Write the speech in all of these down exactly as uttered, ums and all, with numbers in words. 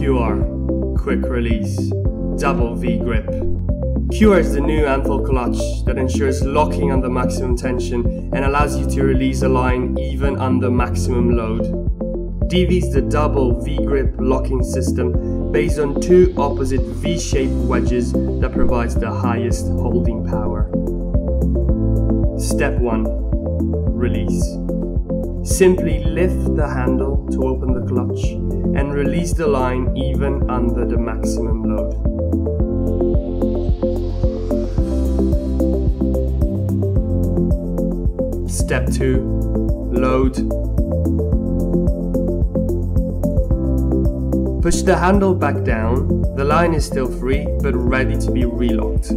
Q R, quick release, double V grip. Q R is the new Antal clutch that ensures locking under maximum tension and allows you to release a line even under maximum load. D V is the double V grip locking system based on two opposite V-shaped wedges that provides the highest holding power. Step one. Release. Simply lift the handle to open the clutch and release the line even under the maximum load. Step two. Load. Push the handle back down, the line is still free but ready to be relocked.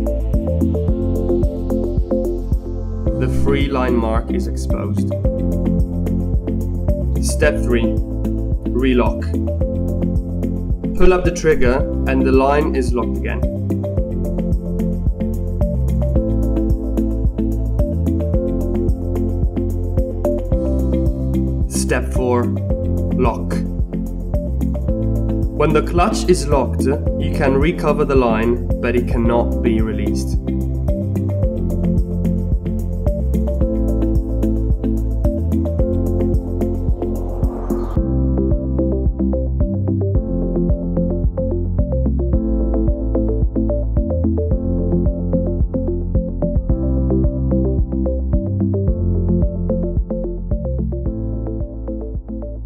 The free line mark is exposed. Step three. Relock. Pull up the trigger and the line is locked again. Step four. Lock. When the clutch is locked, you can recover the line, but it cannot be released.